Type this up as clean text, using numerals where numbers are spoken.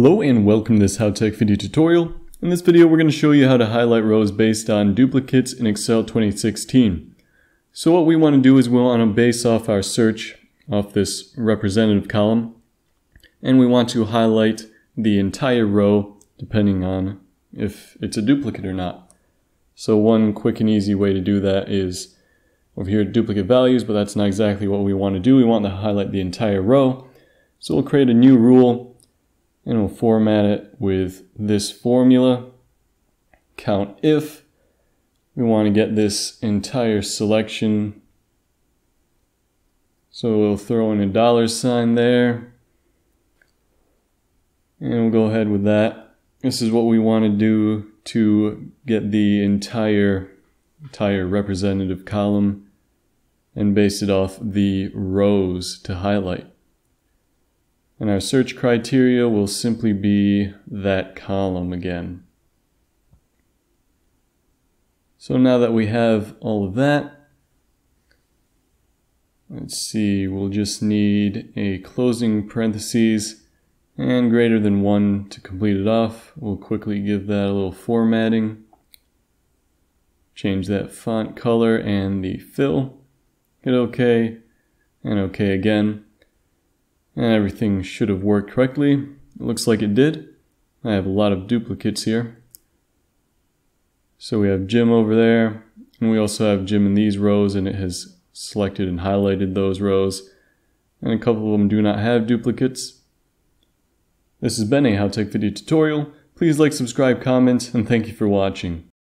Hello and welcome to this Howtech video tutorial. In this video we're going to show you how to highlight rows based on duplicates in Excel 2016. So what we want to do is we want to base off our search off this representative column, and we want to highlight the entire row depending on if it's a duplicate or not. So one quick and easy way to do that is over here, duplicate values, but that's not exactly what we want to do. We want to highlight the entire row. So we'll create a new rule. And we'll format it with this formula, COUNTIF. We want to get this entire selection. So we'll throw in a $ sign there. And we'll go ahead with that. This is what we want to do to get the entire representative column and base it off the rows to highlight. And our search criteria will simply be that column again. So now that we have all of that, let's see, we'll just need a closing parentheses and greater than 1 to complete it off. We'll quickly give that a little formatting. Change that font color and the fill. Hit OK and OK again. And everything should have worked correctly. It looks like it did. I have a lot of duplicates here. So we have Jim over there, and we also have Jim in these rows, and it has selected and highlighted those rows. And a couple of them do not have duplicates. This has been a Howtech video tutorial. Please like, subscribe, comment, and thank you for watching.